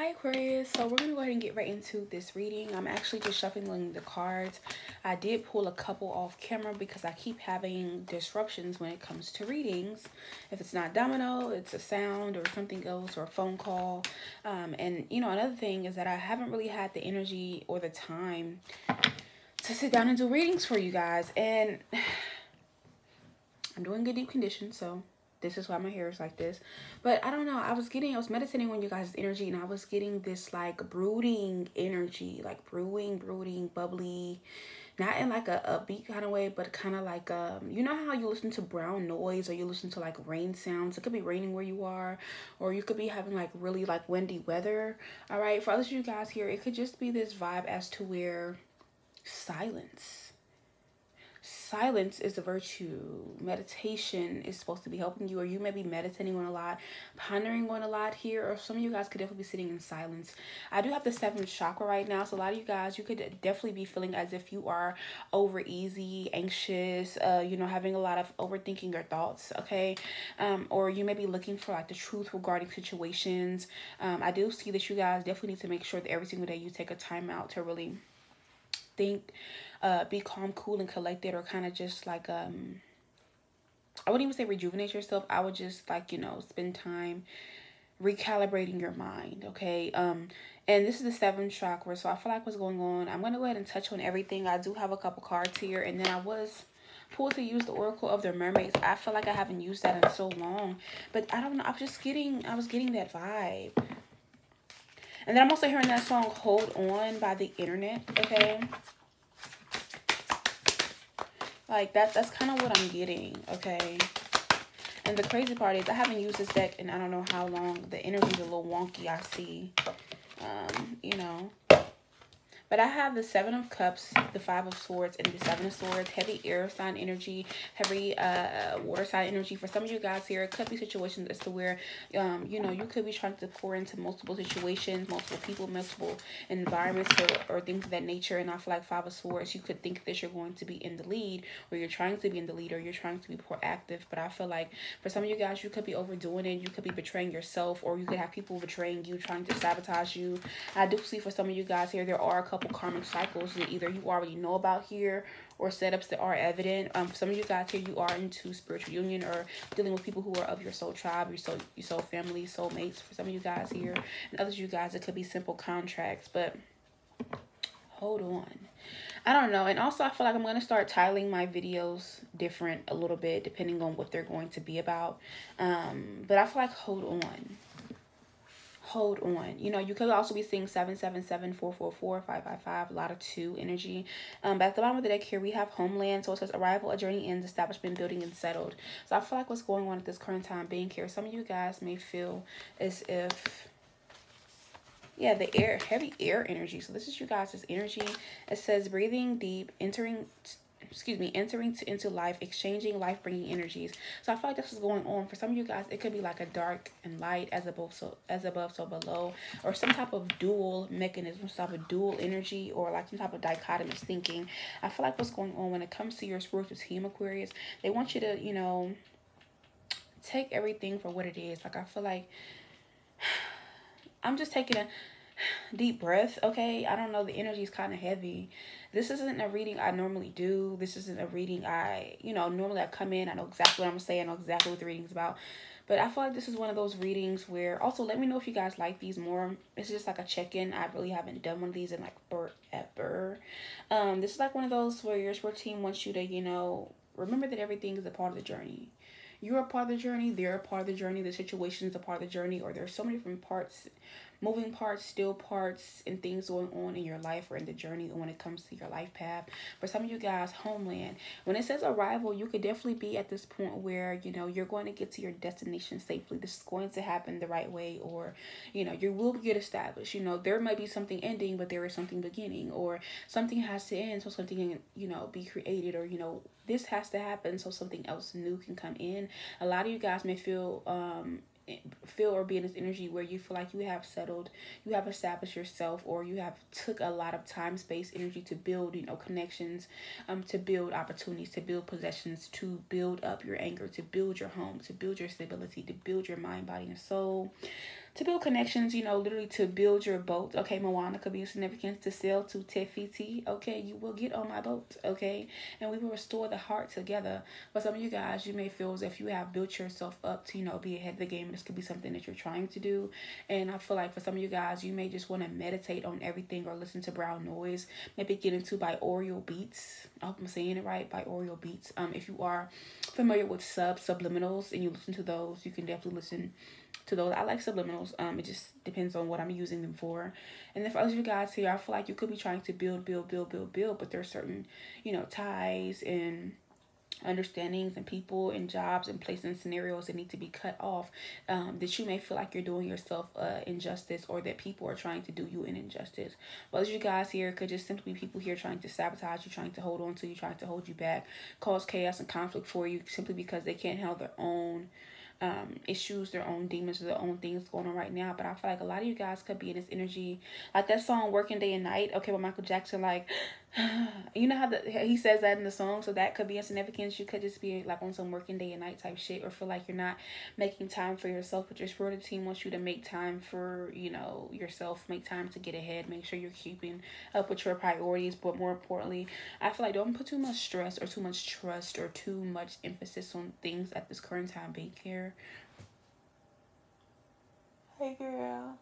Hi Aquarius, so we're going to go ahead and get right into this reading. I'm actually just shuffling the cards. I did pull a couple off camera because I keep having disruptions when it comes to readings. If it's not domino, it's a sound or something else or a phone call. And you know, another thing is that I haven't really had the energy or the time to sit down and do readings for you guys. And I'm doing a deep condition, so this is why my hair is like this. But I don't know, I was meditating on you guys' energy, and I was getting this like brooding energy, like brooding, bubbly, not in like a upbeat kind of way, but kind of like, you know how you listen to brown noise, or you listen to like rain sounds? It could be raining where you are, or you could be having like really like windy weather. All right, for others of you guys here, it could just be this vibe as to where silence is a virtue. Meditation is supposed to be helping you, or you may be meditating on a lot, pondering on a lot here, or some of you guys could definitely be sitting in silence. I do have the seventh chakra right now, so a lot of you guys, you could definitely be feeling as if you are over easy, anxious, you know, having a lot of overthinking your thoughts, okay? Or you may be looking for like the truth regarding situations. I do see that you guys definitely need to make sure that every single day you take a time out to really think, be calm, cool, and collected, or kind of just like, I wouldn't even say rejuvenate yourself. I would just like, you know, spend time recalibrating your mind, okay? And this is the seventh chakra, so I feel like what's going on, I'm going to go ahead and touch on everything. I do have a couple cards here, and then I was pulled to use the Oracle of the Mermaids. I feel like I haven't used that in so long, but I don't know, I was getting that vibe. And then I'm also hearing that song, Hold On, by the Internet, okay? Like, that's kind of what I'm getting, okay? And the crazy part is, I haven't used this deck in I don't know how long. The energy's a little wonky, I see, you know. But I have the Seven of Cups, the Five of Swords, and the Seven of Swords. Heavy air sign energy, heavy water sign energy. For some of you guys here, it could be situations as to where, you know, you could be trying to pour into multiple situations, multiple people, multiple environments, or things of that nature. And I feel like Five of Swords, you could think that you're going to be in the lead, or you're trying to be in the lead, or you're trying to be proactive. But I feel like for some of you guys, you could be overdoing it. You could be betraying yourself, or you could have people betraying you, trying to sabotage you. I do see for some of you guys here, there are a couple karmic cycles that either you already know about here, or setups that are evident. Some of you guys here, you are into spiritual union, or dealing with people who are of your soul tribe, your soul family, soulmates. For some of you guys here, and others of you guys, it could be simple contracts. But hold on, I don't know. And also, I feel like I'm going to start titling my videos different a little bit, depending on what they're going to be about. But I feel like hold on, you know, you could also be seeing 777 444 555, a lot of 2 energy. At the bottom of the deck here, we have homeland, so it says arrival, a journey ends, establishment, building, and settled. So I feel like what's going on at this current time being here, some of you guys may feel as if, yeah, the air, heavy air energy, so this is you guys' energy. It says breathing deep, entering into life, exchanging life, bringing energies. So I feel like this is going on for some of you guys. It could be like a dark and light, as above so below, or some type of dual mechanism, some type of dual energy, or like some type of dichotomous thinking. I feel like what's going on when it comes to your spiritual team, Aquarius, they want you to, you know, take everything for what it is. Like, I feel like I'm just taking a deep breath, okay? I don't know, the energy is kind of heavy. This isn't a reading I normally do. This isn't a reading I, you know, normally I come in, I know exactly what I'm saying, I know exactly what the reading's about. But I feel like this is one of those readings where, also, let me know if you guys like these more. It's just like a check-in. I really haven't done one of these in like forever. This is like one of those where your sport team wants you to, you know, remember that everything is a part of the journey. You're a part of the journey, they're a part of the journey, the situation's a part of the journey, or there's so many different parts, moving parts, still parts, and things going on in your life or in the journey when it comes to your life path. For some of you guys, homeland. When it says arrival, you could definitely be at this point where, you know, you're going to get to your destination safely. This is going to happen the right way, or, you know, you will get established. You know, there might be something ending, but there is something beginning, or something has to end, so something can, you know, be created, or, you know, this has to happen so something else new can come in. A lot of you guys may feel or be in this energy where you feel like you have settled, you have established yourself, or you have took a lot of time, space, energy to build, you know, connections, to build opportunities, to build possessions, to build up your anchor, to build your home, to build your stability, to build your mind, body, and soul, To build connections, you know, literally to build your boat. Okay, Moana could be of significance. To sail to Te Fiti. Okay, you will get on my boat. Okay, and we will restore the heart together. For some of you guys, you may feel as if you have built yourself up to, you know, be ahead of the game. This could be something that you're trying to do. And I feel like for some of you guys, you may just want to meditate on everything or listen to brown noise. Maybe get into by Oriole Beats. I hope I'm saying it right. By Oriole Beats. If you are familiar with subliminals and you listen to those, you can definitely listen to those. I like subliminals. It just depends on what I'm using them for. And then for other you guys here, I feel like you could be trying to build, but there's certain, you know, ties and understandings and people and jobs and places and scenarios that need to be cut off, that you may feel like you're doing yourself injustice, or that people are trying to do you an injustice. Well, as you guys here, it could just simply be people here trying to sabotage you, trying to hold on to you, trying to hold you back, cause chaos and conflict for you, simply because they can't handle their own issues, their own demons, their own things going on right now. But I feel like a lot of you guys could be in this energy, like that song Working Day and Night, okay, with Michael Jackson, like you know how he says that in the song. So that could be a significance. You could just be like on some working day and night type shit, or feel like you're not making time for yourself, but your spirit team wants you to make time for, you know, yourself, make time to get ahead, make sure you're keeping up with your priorities. But more importantly, I feel like don't put too much stress or too much trust or too much emphasis on things at this current time being here. Hey girl,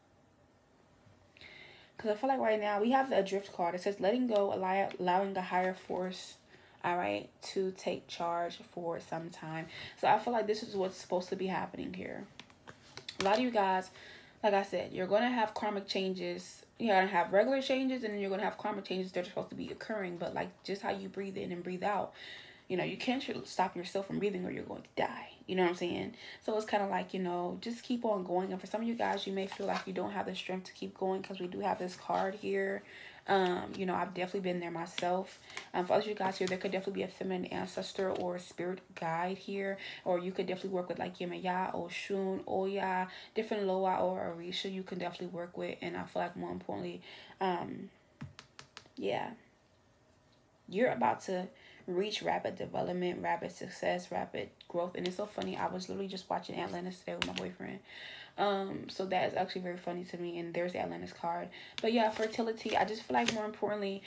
because I feel like right now we have the Adrift card. It says letting go, allowing a higher force, all right, to take charge for some time. So I feel like this is what's supposed to be happening here. A lot of you guys, like I said, you're going to have karmic changes. You're going to have regular changes, and then you're going to have karmic changes that are supposed to be occurring. But like just how you breathe in and breathe out, you know, you can't stop yourself from breathing or you're going to die. You know what I'm saying? So it's kind of like, you know, just keep on going. And for some of you guys, you may feel like you don't have the strength to keep going, because we do have this card here. You know, I've definitely been there myself. For other you guys here, there could definitely be a feminine ancestor or spirit guide here. Or you could definitely work with like Yemaya, Oshun, Oya, different Loa or Orisha you can definitely work with. And I feel like more importantly, yeah, you're about to reach rapid development, rapid success, rapid growth. And it's so funny, I was literally just watching Atlantis today with my boyfriend, so that is actually very funny to me. And there's the Atlantis card. But yeah, fertility, I just feel like more importantly,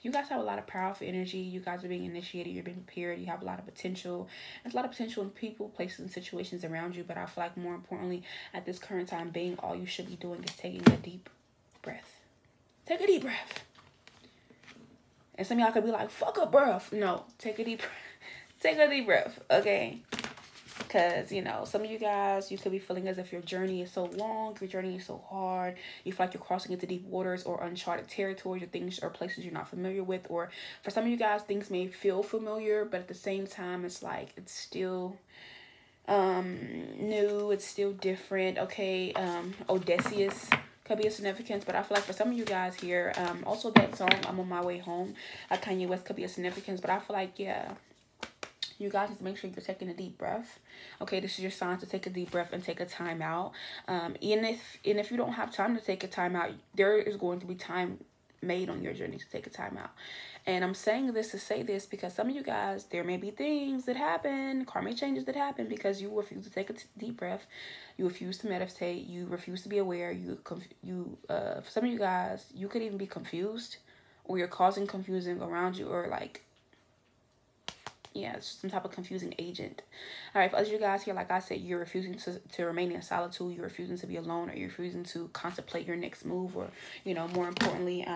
you guys have a lot of powerful energy. You guys are being initiated. You're being prepared. You have a lot of potential. There's a lot of potential in people, places, and situations around you. But I feel like more importantly, at this current time being, all you should be doing is taking a deep breath. Take a deep breath. And some of y'all could be like, fuck a breath. No, take a deep breath. Take a deep breath, okay? Because, you know, some of you guys, you could be feeling as if your journey is so long, your journey is so hard. You feel like you're crossing into deep waters or uncharted territories, or things or places you're not familiar with. Or for some of you guys, things may feel familiar, but at the same time, it's like it's still new. It's still different, okay? Odysseus could be a significance. But I feel like for some of you guys here, also that song I'm On My Way Home, Kanye West, could be a significance. But I feel like, yeah, you guys just make sure you're taking a deep breath, okay? This is your sign to take a deep breath and take a time out. And if you don't have time to take a time out, there is going to be time made on your journey to take a time out. And I'm saying this to say this because some of you guys, there may be things that happen, karmic changes that happen, because you refuse to take a deep breath, you refuse to meditate, you refuse to be aware, for some of you guys, you could even be confused, or you're causing confusion around you, or like, yeah, it's some type of confusing agent. All right, for other you guys here, like I said, you're refusing to remain in solitude, you're refusing to be alone, or you're refusing to contemplate your next move, or, you know, more importantly,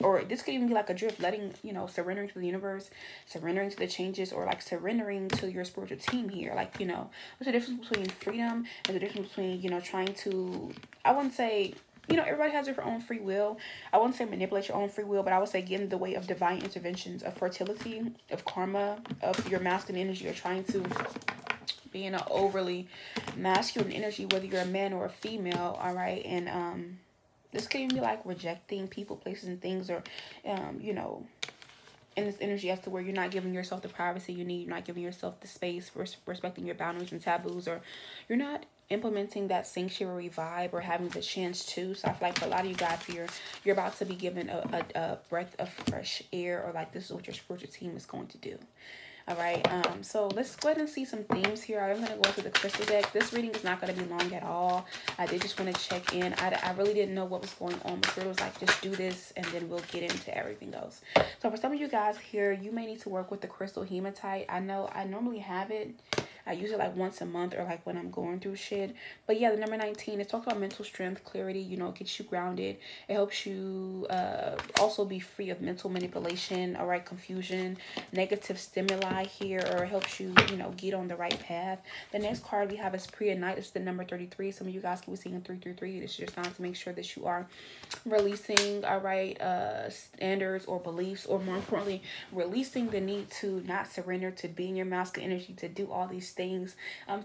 or this could even be like a drift, letting, you know, surrendering to the universe, surrendering to the changes, or like surrendering to your spiritual team here. Like, you know, there's a difference between freedom, there's a difference between, you know, trying to, I wouldn't say, you know, everybody has their own free will. I wouldn't say manipulate your own free will, but I would say get in the way of divine interventions, of fertility, of karma, of your masculine energy. You're trying to be in an overly masculine energy, whether you're a man or a female, all right? And this could even be like rejecting people, places, and things, or, you know, in this energy as to where you're not giving yourself the privacy you need, you're not giving yourself the space for respecting your boundaries and taboos, or you're not implementing that sanctuary vibe or having the chance to. So I feel like for a lot of you guys here, you're about to be given a breath of fresh air, or like this is what your spiritual team is going to do. All right, so let's go ahead and see some themes here. I'm gonna go into the crystal deck. This reading is not gonna be long at all. I did just want to check in. I really didn't know what was going on. The spirit was like, just do this and then we'll get into everything else. So for some of you guys here, you may need to work with the crystal hematite. I know I normally have it. I use it like once a month or like when I'm going through shit. But yeah, the number 19, it talks about mental strength, clarity, you know, it gets you grounded. It helps you also be free of mental manipulation, all right, confusion, negative stimuli here, or it helps you, you know, get on the right path. The next card we have is Pre-Ignite. It's the number 33. Some of you guys can be seeing 333. This is your sign to make sure that you are releasing, all right, standards or beliefs, or more importantly, releasing the need to not surrender, to be in your masculine energy, to do all these things,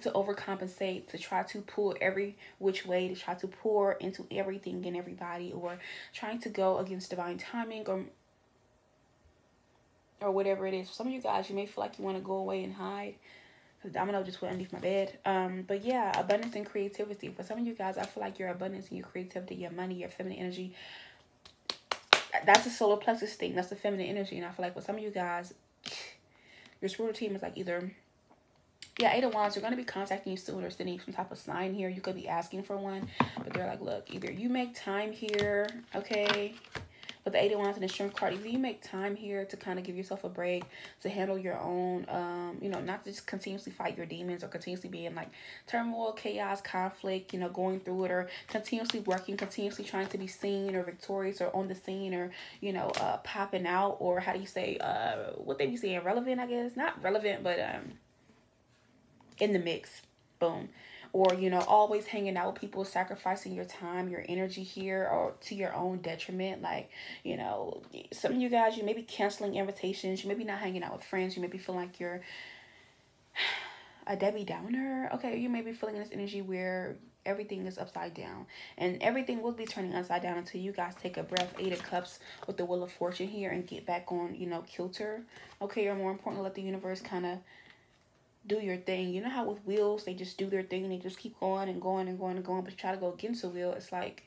to overcompensate, to try to pull every which way, to try to pour into everything and everybody, or trying to go against divine timing, or whatever it is. For some of you guys, you may feel like you want to go away and hide. The domino just went underneath my bed. But yeah, abundance and creativity. For some of you guys, I feel like your abundance and your creativity, your money, your feminine energy, that's the solar plexus thing, that's the feminine energy. And I feel like with some of you guys, your spiritual team is like either, yeah, 8 of Wands, you're going to be contacting you soon or sending some type of sign here. You could be asking for one, but they're like, look, either you make time here, okay, with the 8 of Wands and the Shrimp card, either you make time here to kind of give yourself a break, to handle your own, you know, not just continuously fight your demons or continuously be in like turmoil, chaos, conflict, you know, going through it, or continuously working, continuously trying to be seen or victorious or on the scene, or, you know, popping out, or how do you say, what they be saying, relevant, I guess, not relevant, but, in the mix, boom. Or, you know, always hanging out with people, sacrificing your time, your energy here, or to your own detriment. Like, you know, some of you guys, you may be canceling invitations, you may be not hanging out with friends, you may be feeling like you're a Debbie Downer. Okay, you may be feeling this energy where everything is upside down, and everything will be turning upside down until you guys take a breath. 8 of Cups with the Wheel of Fortune here, and get back on, you know, kilter. Okay, or more importantly, let the universe kind of do your thing. You know how with wheels, they just do their thing and they just keep going and going and going and going, but you try to go against the wheel, it's like,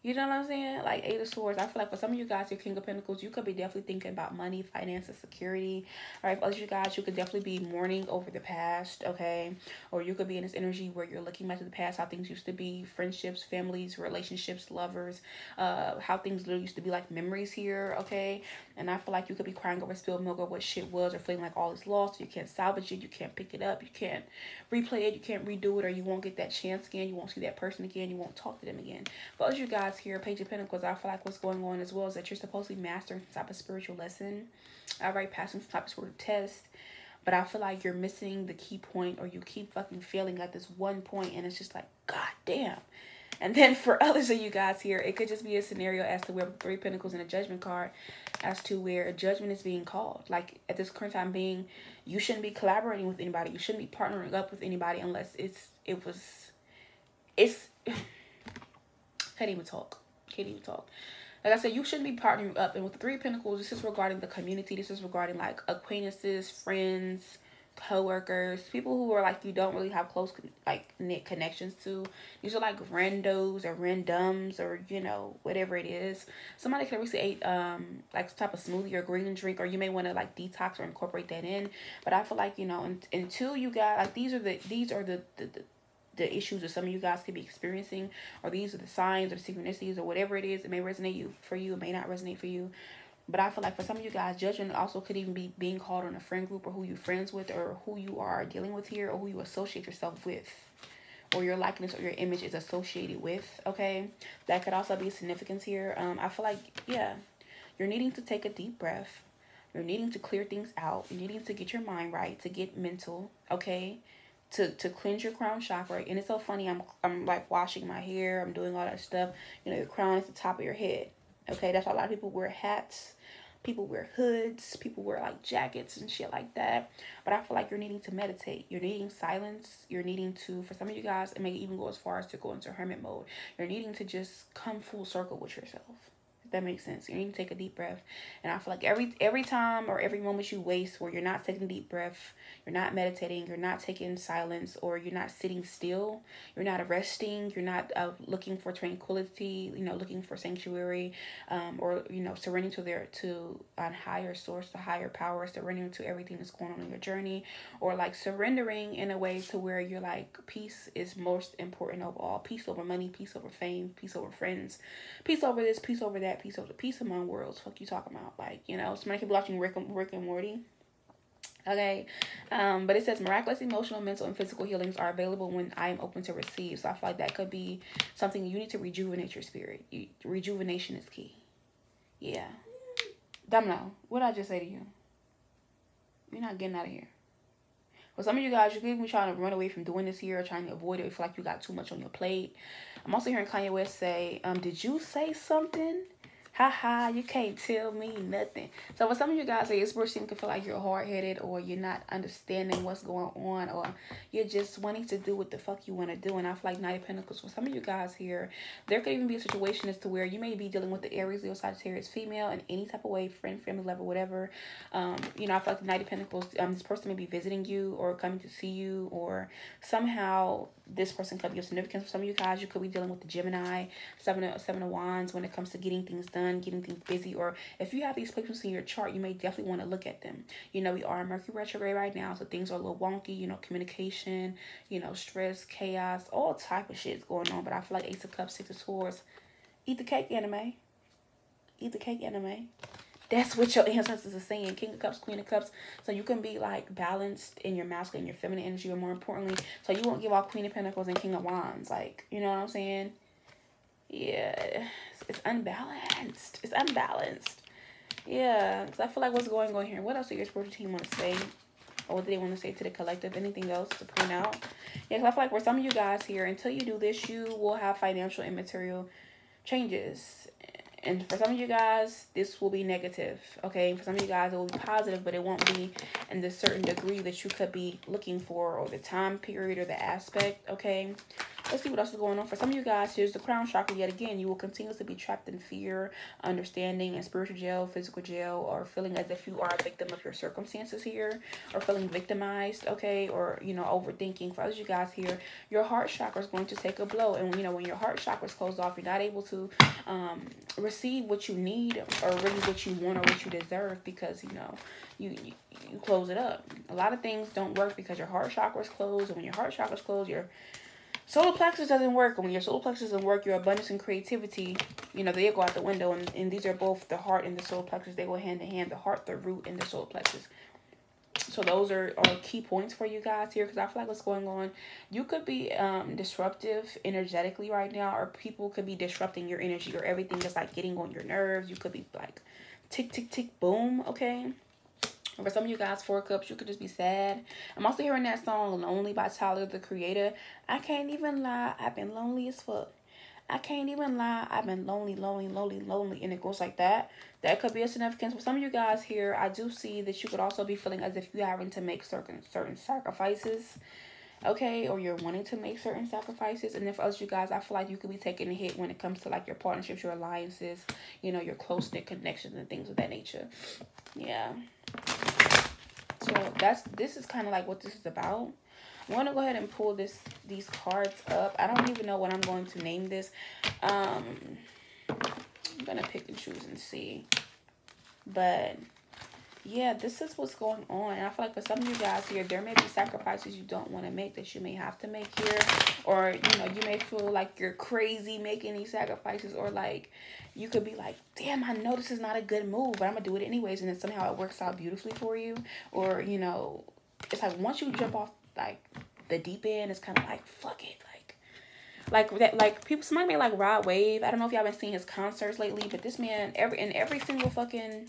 you know what I'm saying? Like 8 of Swords, I feel like for some of you guys, your King of Pentacles, you could be definitely thinking about money, finances, security. All right, for others you guys, you could definitely be mourning over the past, okay? Or you could be in this energy where you're looking back to the past, how things used to be, friendships, families, relationships, lovers, how things literally used to be, like memories here, okay? And I feel like you could be crying over spilled milk, or what shit was, or feeling like all is lost, you can't salvage it, you can't pick it up, you can't replay it, you can't redo it, or you won't get that chance again, you won't see that person again, you won't talk to them again. For others you guys here, Page of Pentacles, I feel like what's going on as well is that you're supposed to be mastering some type of spiritual lesson, all right, passing some type of sort of test, but I feel like you're missing the key point, or you keep fucking failing at this one point, and it's just like, god damn. And then for others of you guys here, it could just be a scenario as to where 3 Pentacles and a Judgment card, as to where a judgment is being called. Like at this current time being, you shouldn't be collaborating with anybody, you shouldn't be partnering up with anybody unless it's Can't even talk. Like I said, you shouldn't be partnering up. And with the 3 Pentacles, this is regarding the community. This is regarding like acquaintances, friends, co-workers, people who are like you don't really have close like knit connections to. These are like randos or randoms, or you know, whatever it is. Somebody can recreate like some type of smoothie or green drink, or you may want to like detox or incorporate that in. But I feel like, you know, until you got like these are the issues that some of you guys could be experiencing, or these are the signs or the synchronicities or whatever it is. It may resonate for you, it may not resonate for you. But I feel like for some of you guys, judgment also could even be being called on a friend group, or who you're friends with, or who you are dealing with here, or who you associate yourself with, or your likeness or your image is associated with, okay? That could also be significance here. I feel like, yeah, you're needing to take a deep breath. You're needing to clear things out. You're needing to get your mind right, to get mental, okay? To cleanse your crown chakra. And it's so funny, I'm like washing my hair, I'm doing all that stuff. You know, your crown is the top of your head, okay? That's why a lot of people wear hats, people wear hoods, people wear like jackets and shit like that. But I feel like you're needing to meditate, you're needing silence, you're needing to, for some of you guys, it may even go as far as to go into hermit mode. You're needing to just come full circle with yourself. If that makes sense. You need to take a deep breath. And I feel like every time or every moment you waste where you're not taking a deep breath, you're not meditating, you're not taking silence, or you're not sitting still, you're not resting, you're not looking for tranquility, you know, looking for sanctuary, or, you know, surrendering to a higher source, the higher power, surrendering to everything that's going on in your journey, or like surrendering in a way to where you're like, peace is most important of all. Peace over money, peace over fame, peace over friends, peace over this, peace over that, peace over the peace among worlds. Fuck you talking about? Like, you know, so many people watching Rick and Morty. Okay, but it says miraculous emotional, mental, and physical healings are available when I am open to receive. So I feel like that could be something you need to rejuvenate your spirit. Rejuvenation is key. Yeah. Domino, what did I just say to you? You're not getting out of here. For some of you guys, you could be trying to run away from doing this here or trying to avoid it. You feel like you got too much on your plate. I'm also hearing Kanye West say, did you say something? Haha, you can't tell me nothing. So for some of you guys, this person can feel like you're hard-headed, or you're not understanding what's going on, or you're just wanting to do what the fuck you want to do. And I feel like Knight of Pentacles. For some of you guys here, there could even be a situation as to where you may be dealing with the Aries, Leo, Sagittarius, female in any type of way, friend, family, lover, whatever. You know, I feel like the Knight of Pentacles, this person may be visiting you or coming to see you, or somehow this person could be of significance. For some of you guys, you could be dealing with the Gemini, seven of Wands when it comes to getting things done, getting things busy. Or if you have these placements in your chart, you may definitely want to look at them. You know, we are in Mercury retrograde right now, so things are a little wonky. You know, communication, you know, stress, chaos, all type of shit's going on. But I feel like Ace of Cups, Six of Swords, eat the cake, anime. Eat the cake, anime. That's what your ancestors are saying. King of Cups, Queen of Cups. So you can be like balanced in your masculine, your feminine energy, or more importantly, so you won't give off Queen of Pentacles and King of Wands. Like, you know what I'm saying? Yeah, it's unbalanced. It's unbalanced. Yeah, because I feel like what's going on here. What else do your spiritual team want to say? Or what do they want to say to the collective? Anything else to point out? Yeah, because I feel like for some of you guys here, until you do this, you will have financial and material changes. And for some of you guys, this will be negative, okay? For some of you guys, it will be positive, but it won't be in the certain degree that you could be looking for, or the time period, or the aspect, okay? Let's see what else is going on. For some of you guys, here's the crown chakra yet again. You will continue to be trapped in fear, understanding, and spiritual jail, physical jail, or feeling as if you are a victim of your circumstances here, or feeling victimized, okay? Or, you know, overthinking. For others, you guys here, your heart chakra is going to take a blow. And, you know, when your heart chakra is closed off, you're not able to receive what you need, or really what you want, or what you deserve, because, you know, you close it up. A lot of things don't work because your heart chakra is closed. And when your heart chakra is closed, your solar plexus doesn't work. And when your solar plexus doesn't work, your abundance and creativity, you know, they go out the window. And these are both the heart and the solar plexus. They go hand in hand. The heart, the root, and the solar plexus. So those are key points for you guys here, because I feel like what's going on, you could be disruptive energetically right now, or people could be disrupting your energy, or everything that's like getting on your nerves. You could be like tick, tick, tick, boom, okay? For some of you guys, Four Cups, you could just be sad. I'm also hearing that song, Lonely by Tyler the Creator. I can't even lie, I've been lonely as fuck. I can't even lie, I've been lonely, lonely, lonely, lonely. And it goes like that. That could be a significance. For some of you guys here, I do see that you could also be feeling as if you're having to make certain sacrifices. Okay, or you're wanting to make certain sacrifices. And then for us, you guys, I feel like you could be taking a hit when it comes to like your partnerships, your alliances, you know, your close-knit connections and things of that nature. Yeah, so this is kind of like what this is about. I'm going to go ahead and pull these cards up. I don't even know what I'm going to name this. I'm gonna pick and choose and see, but yeah, this is what's going on. And I feel like for some of you guys here, there may be sacrifices you don't want to make that you may have to make here. Or, you know, you may feel like you're crazy making these sacrifices. Or, like, you could be like, damn, I know this is not a good move, but I'm going to do it anyways. And then somehow it works out beautifully for you. Or, you know, it's like once you jump off, like, the deep end, it's kind of like, fuck it. Like people, somebody may like Rod Wave. I don't know if y'all been seeing his concerts lately, but this man, in every single fucking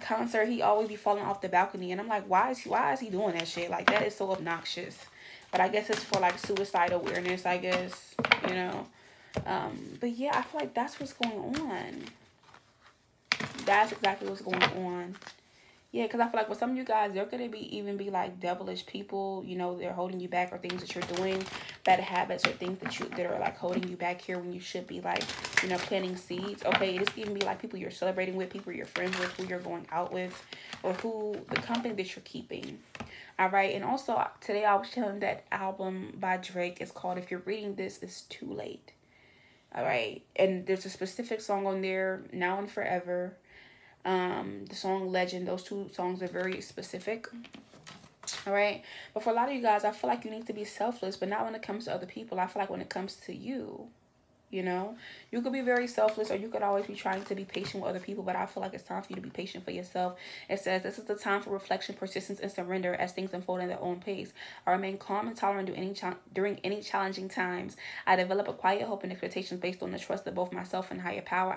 concert, he always be falling off the balcony. And I'm like, why is he doing that shit? Like, that is so obnoxious. But I guess it's for like suicide awareness, I guess, you know. But yeah, I feel like that's what's going on. That's exactly what's going on. Yeah, because I feel like with some of you guys, they're going to even be like devilish people. You know, they're holding you back, or things that you're doing, bad habits or things that are like holding you back here when you should be like, you know, planting seeds. Okay, this can be like people you're celebrating with, people you're friends with, who you're going out with, or who the company that you're keeping. All right, and also today I was showing that album by Drake. It's called If You're Reading This, It's Too Late. All right, and there's a specific song on there, Now and Forever. The song Legend, those two songs are very specific. All right, but for a lot of you guys, I feel like you need to be selfless, but not when it comes to other people. I feel like when it comes to you, you know, you could be very selfless, or you could always be trying to be patient with other people, but I feel like it's time for you to be patient for yourself. It says this is the time for reflection, persistence, and surrender as things unfold at their own pace. I remain calm and tolerant during any challenging times. I develop a quiet hope and expectations based on the trust of both myself and higher power.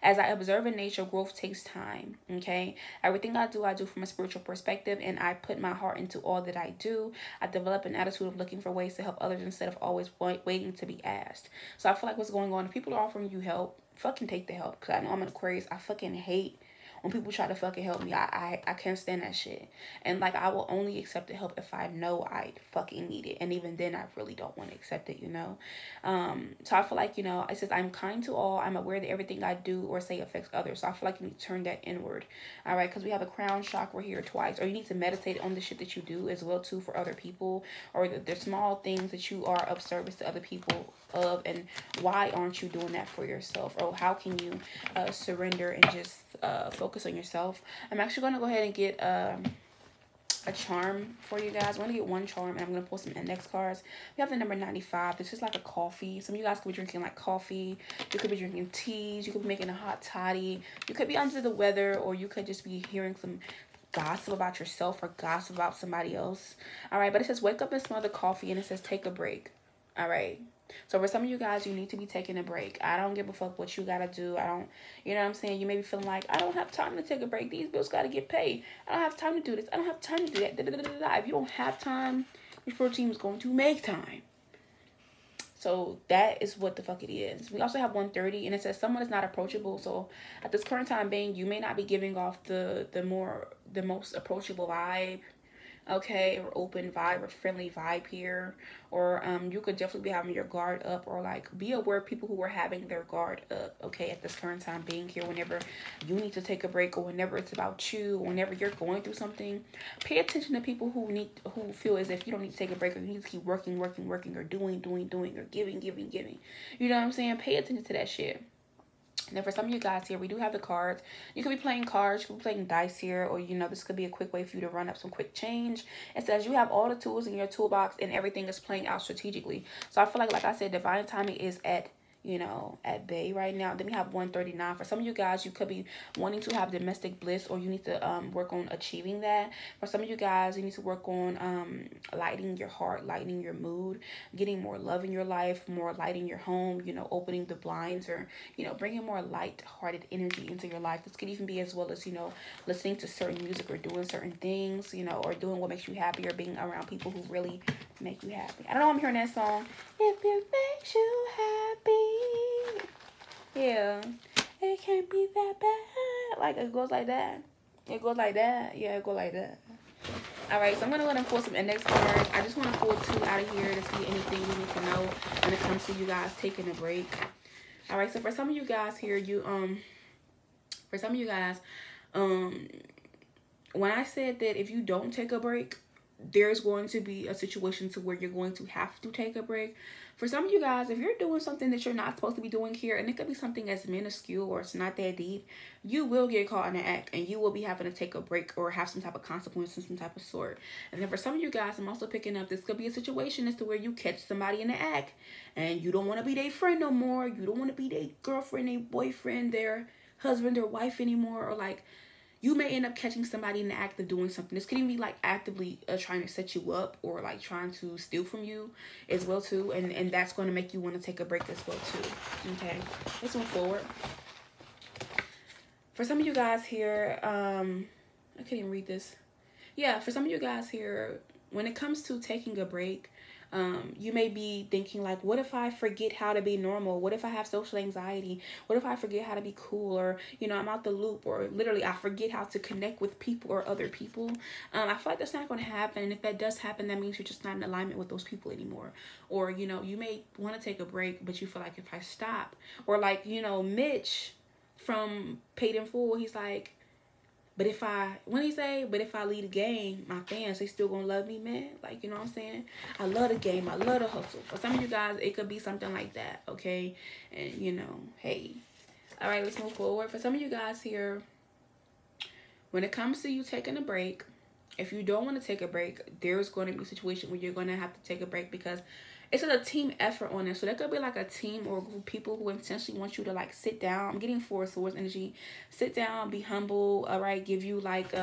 As I observe in nature, growth takes time, okay? Everything I do from a spiritual perspective, and I put my heart into all that I do. I develop an attitude of looking for ways to help others instead of always waiting to be asked. So I feel like what's going on, if people are offering you help, fucking take the help. Because I know I'm an Aquarius. I fucking hate when people try to fucking help me. I can't stand that shit. And, like, I will only accept the help if I know I fucking need it. And even then, I really don't want to accept it, you know. So I feel like, you know, it says, I'm kind to all. I'm aware that everything I do or say affects others. So I feel like you need to turn that inward. All right, because we have a crown chakra here twice. Or you need to meditate on the shit that you do as well, too, for other people. Or the small things that you are of service to other people of. And why aren't you doing that for yourself? Or how can you surrender and just focus on yourself. I'm actually going to go ahead and get a charm for you guys. I'm going to get one charm, and I'm going to pull some index cards. We have the number 95. This is like a coffee. Some of you guys could be drinking like coffee. You could be drinking teas. You could be making a hot toddy. You could be under the weather, or you could just be hearing some gossip about yourself or gossip about somebody else. All right, but it says wake up and smell the coffee, and it says take a break. All right. So for some of you guys, you need to be taking a break. I don't give a fuck what you got to do. I don't, you know what I'm saying? You may be feeling like, I don't have time to take a break. These bills got to get paid. I don't have time to do this. I don't have time to do that. Da, da, da, da, da. If you don't have time, your pro team is going to make time. So that is what the fuck it is. We also have 130, and it says someone is not approachable. So at this current time being, you may not be giving off the most approachable vibe. Okay, or open vibe or friendly vibe here, or you could definitely be having your guard up, or like be aware of people who are having their guard up, okay, at this current time being here. Whenever you need to take a break, or whenever it's about you, or whenever you're going through something, pay attention to people who feel as if you don't need to take a break, or you need to keep working, or doing, or giving. You know what I'm saying? Pay attention to that shit. Now, for some of you guys here, we do have the cards. You could be playing cards, you could be playing dice here, or, you know, this could be a quick way for you to run up some quick change. It says you have all the tools in your toolbox, and everything is playing out strategically. So I feel like I said, divine timing is at bay right now. Then we have 139. For some of you guys, you could be wanting to have domestic bliss, or you need to work on achieving that. For some of you guys, you need to work on lightening your heart, lightening your mood, getting more love in your life, more light in your home, you know, opening the blinds, or, you know, bringing more light-hearted energy into your life. This could even be as well as, you know, listening to certain music, or doing certain things, you know, or doing what makes you happy, or being around people who really make you happy. I don't know, I'm hearing that song, If It Makes You Happy. Yeah, it can't be that bad. Like, it goes like that. It goes like that. Yeah, it goes like that. All right, so I'm going to go ahead and pull some index cards. I just want to pull two out of here to see anything you need to know when it comes to you guys taking a break. All right, so for some of you guys here, when I said that if you don't take a break, there's going to be a situation to where you're going to have to take a break. For some of you guys, if you're doing something that you're not supposed to be doing here, and it could be something as minuscule or it's not that deep, you will get caught in the act, and you will be having to take a break or have some type of consequence in some type of sort. And then for some of you guys, I'm also picking up this could be a situation as to where you catch somebody in the act, and you don't want to be their friend no more. You don't want to be their girlfriend, their boyfriend, their husband, their wife anymore, or like, you may end up catching somebody in the act of doing something. This could even be like actively trying to set you up, or like trying to steal from you as well too. And that's going to make you want to take a break as well too. Okay, let's move forward. For some of you guys here, I can't even read this. Yeah, for some of you guys here, when it comes to taking a break, You may be thinking like, what if I forget how to be normal? What if I have social anxiety? What if I forget how to be cool? Or, you know, I'm out the loop, or literally I forget how to connect with people or other people. I feel like that's not going to happen. And if that does happen, that means you're just not in alignment with those people anymore. Or, you know, you may want to take a break, but you feel like if I stop, or like, you know, Mitch from Paid in Full, he's like, but if I leave the game, my fans, they still gonna love me, man. Like, you know what I'm saying? I love the game. I love the hustle. For some of you guys, it could be something like that, okay? And, you know, hey. All right, let's move forward. For some of you guys here, when it comes to you taking a break, if you don't want to take a break, there's going to be a situation where you're going to have to take a break, because it's a team effort on it. So that could be like a team or a group of people who intentionally want you to like sit down. I'm getting Four of Swords energy. Sit down, be humble, all right? Give you like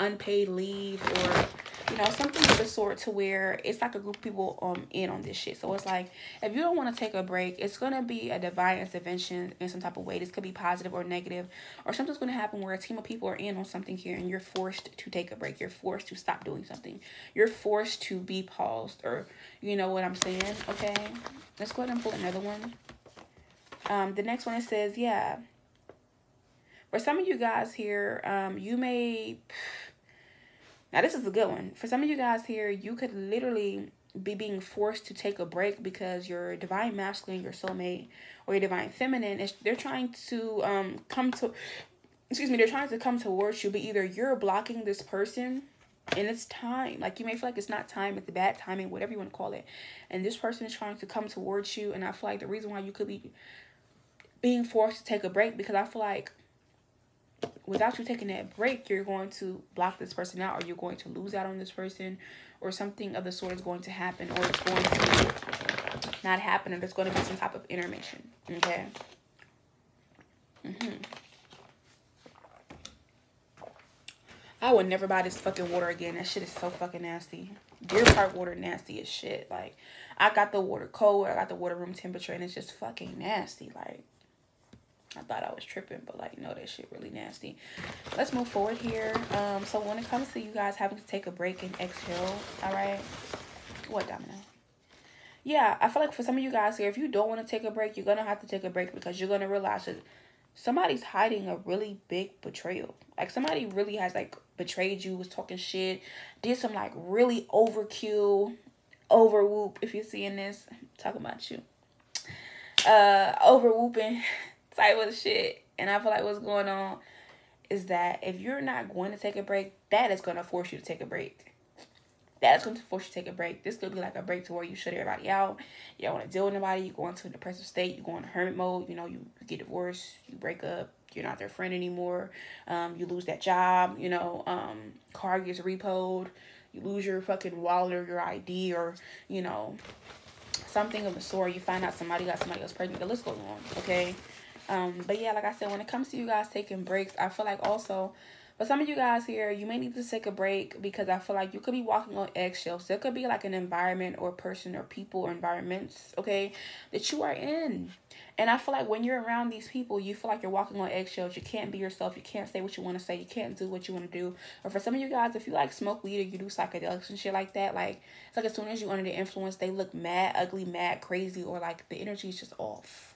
unpaid leave, or, you know, something of the sort, to where it's like a group of people in on this shit. So it's like, if you don't want to take a break, it's going to be a divine intervention in some type of way. This could be positive or negative, or something's going to happen where a team of people are in on something here, and you're forced to take a break. You're forced to stop doing something. You're forced to be paused, or, you know what I'm saying? Okay, let's go ahead and pull another one. The next one, it says, yeah, for some of you guys here, you may... Now, this is a good one. For some of you guys here, you could literally be being forced to take a break because your divine masculine, your soulmate, or your divine feminine, they're trying to come towards you, but either you're blocking this person, and it's time. Like, you may feel like it's not time, it's bad timing, whatever you want to call it, and this person is trying to come towards you. And I feel like the reason why you could be being forced to take a break, because I feel like without you taking that break, you're going to block this person out, or you're going to lose out on this person, or something of the sort is going to happen, or it's going to not happen, or there's going to be some type of intermission, okay? I would never buy this fucking water again. That shit is so fucking nasty. Deer Park water nasty as shit. Like, I got the water cold, I got the water room temperature, and it's just fucking nasty. Like, I thought I was tripping, but like, no, that shit really nasty. Let's move forward here. So when it comes to you guys having to take a break and exhale, all right? What, Domino? Yeah, I feel like for some of you guys here, if you don't want to take a break, you're going to have to take a break, because you're going to realize that somebody's hiding a really big betrayal. Like, somebody really has like betrayed you, was talking shit, did some like really overkill, overwhoop, if you're seeing this. I'm talking about you. Overwhooping. Type of shit. And I feel like what's going on is that if you're not going to take a break, that is going to force you to take a break. That is going to force you to take a break. This could be like a break to where you shut everybody out, you don't want to deal with nobody, you go into a depressive state, you go into hermit mode, you know, you get divorced, you break up, you're not their friend anymore, you lose that job, you know, car gets repoed, you lose your fucking wallet or your ID, or, you know, something of the sort. You find out somebody got somebody else pregnant. The list goes on, okay? But yeah, like I said, when it comes to you guys taking breaks, I feel like also, for some of you guys here, you may need to take a break, because I feel like you could be walking on eggshells. So it could be like an environment or person or people or environments, okay, that you are in. And I feel like when you're around these people, you feel like you're walking on eggshells. You can't be yourself. You can't say what you want to say. You can't do what you want to do. Or for some of you guys, if you like smoke weed or you do psychedelics and shit like that, like, it's like as soon as you're under the influence, they look mad, ugly, mad, crazy, or like the energy is just off.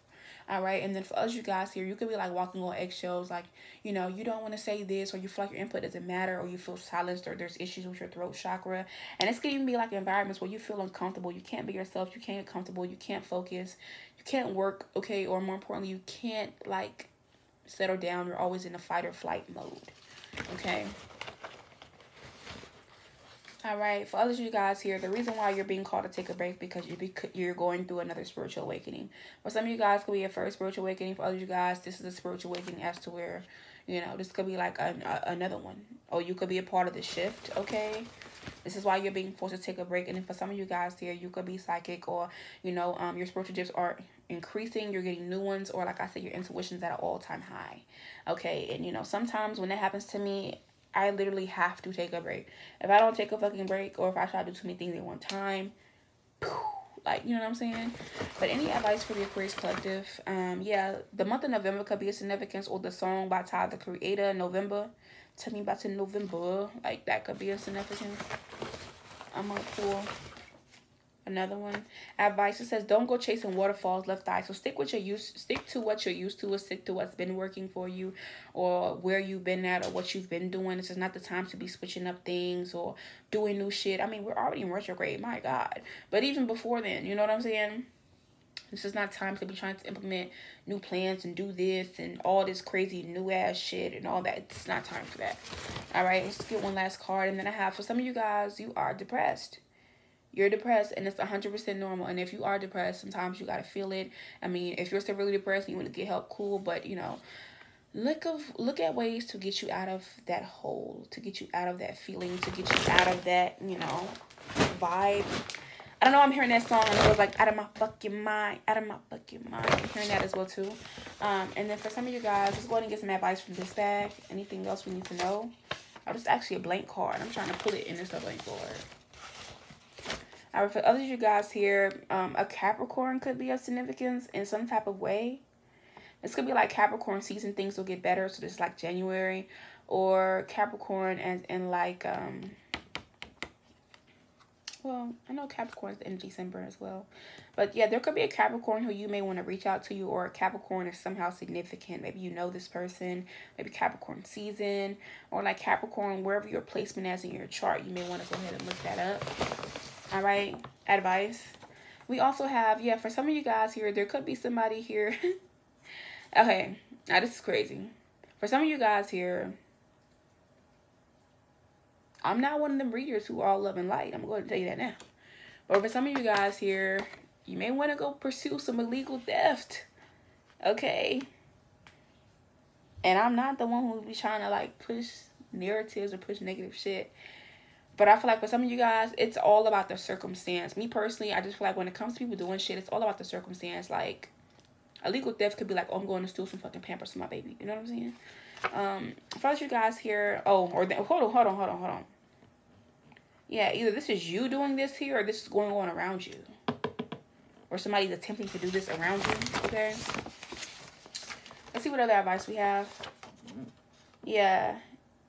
All right, and then for us, you guys here, you could be like walking on eggshells, like, you know, you don't want to say this, or you feel like your input doesn't matter, or you feel silenced, or there's issues with your throat chakra. And it's going to even be like environments where you feel uncomfortable. You can't be yourself. You can't get comfortable. You can't focus. You can't work, okay? Or more importantly, you can't like settle down. You're always in a fight or flight mode, okay? All right, for others of you guys here, the reason why you're being called to take a break because you're going through another spiritual awakening. For some of you guys, it could be your first spiritual awakening. For others of you guys, this is a spiritual awakening as to where, you know, this could be like another one. Or you could be a part of the shift, okay? This is why you're being forced to take a break. And then for some of you guys here, you could be psychic, or, you know, your spiritual gifts are increasing. You're getting new ones, or like I said, your intuition's at an all-time high, okay? And, you know, sometimes when that happens to me, I literally have to take a break. If I don't take a fucking break, or if I try to do too many things at one time, like, you know what I'm saying? But any advice for the Aquarius Collective? Yeah, the month of November could be a significance, or the song by Tyler the Creator, November. Tell me about the November. Like, that could be a significance. I'm going to pull Another one. Advice, it says don't go chasing waterfalls left eye. So stick to what you're used to, or stick to what's been working for you, or where you've been at, or what you've been doing. It's just not the time to be switching up things or doing new shit. I mean, we're already in retrograde, my God. But even before then, you know what I'm saying? This is not time to be trying to implement new plans and do this and all this crazy new ass shit and all that. It's not time for that. All right, let's get one last card. And then I have, for some of you guys, you are depressed. You're depressed, and it's 100% normal. And if you are depressed, sometimes you got to feel it. I mean, if you're still really depressed and you want to get help, cool. But, you know, look at ways to get you out of that hole, to get you out of that feeling, to get you out of that, you know, vibe. I don't know, I'm hearing that song and it was like, out of my fucking mind, out of my fucking mind. I'm hearing that as well too. And then for some of you guys, let's go ahead and get some advice from this bag. Anything else we need to know? Oh, this is actually a blank card. I'm trying to put it in this blank card. All right, for others of you guys here, a Capricorn could be of significance in some type of way. This could be like Capricorn season, things will get better. So this is like January, or Capricorn as in like... Well, I know Capricorn's in December as well. But yeah, there could be a Capricorn who you may want to reach out to, or a Capricorn is somehow significant. Maybe you know this person, maybe Capricorn season, or like Capricorn, wherever your placement is in your chart, you may want to go ahead and look that up. All right, advice. We also have, yeah, for some of you guys here, there could be somebody here. Okay, now this is crazy. For some of you guys here, I'm not one of them readers who are all love and light. I'm going to tell you that now. But for some of you guys here, you may want to go pursue some illegal theft. Okay? And I'm not the one who will be trying to, like, push narratives or push negative shit. But I feel like for some of you guys, it's all about the circumstance. Me personally, I just feel like when it comes to people doing shit, it's all about the circumstance. Like, illegal theft could be like, oh, I'm going to steal some fucking Pampers for my baby. You know what I'm saying? For you guys here, hold on. Yeah, either this is you doing this here, or this is going on around you, or somebody's attempting to do this around you. Okay, let's see what other advice we have. Yeah,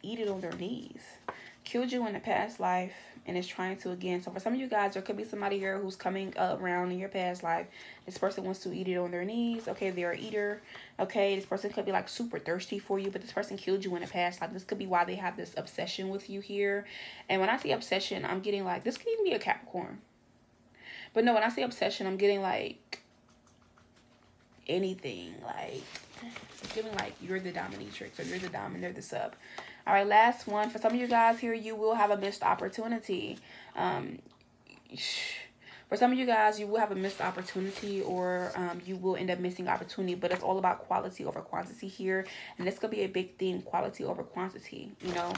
eat it on their knees. Killed you in the past life and is trying to again. So for some of you guys, there could be somebody here who's coming around in your past life. This person wants to eat it on their knees. Okay, they're an eater. Okay, this person could be like super thirsty for you, but this person killed you in the past life. This could be why they have this obsession with you here. And when I say obsession, I'm getting like, this could even be a Capricorn. But no, when I say obsession, I'm getting like anything. Like, it's giving like you're the dominatrix, or you're the dom and they're the sub. All right, last one. For some of you guys here, you will have a missed opportunity. For some of you guys, you will have a missed opportunity, or you will end up missing opportunity. But it's all about quality over quantity here. And this could be a big thing, quality over quantity, you know,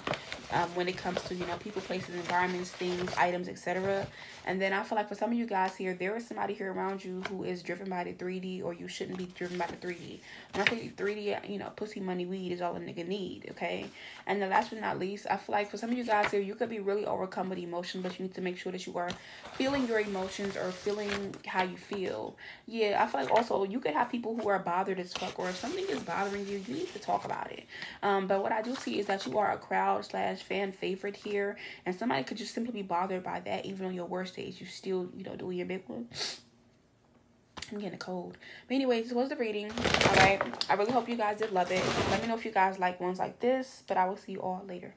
when it comes to, you know, people, places, environments, things, items, etc. And then I feel like for some of you guys here, there is somebody here around you who is driven by the 3D, or you shouldn't be driven by the 3D. When I say 3D, you know, pussy, money, weed is all a nigga need, okay? And then last but not least, I feel like for some of you guys here, you could be really overcome with emotion, but you need to make sure that you are feeling your emotions, or feeling how you feel. Yeah, I feel like also you could have people who are bothered as fuck, or if something is bothering you, you need to talk about it. But what I do see is that you are a crowd / fan favorite here, and somebody could just simply be bothered by that. Even on your worst days, you still, you know, doing your big one. I'm getting a cold. But anyways, this was the reading. All right, I really hope you guys did love it. Let me know if you guys like ones like this, but I will see you all later.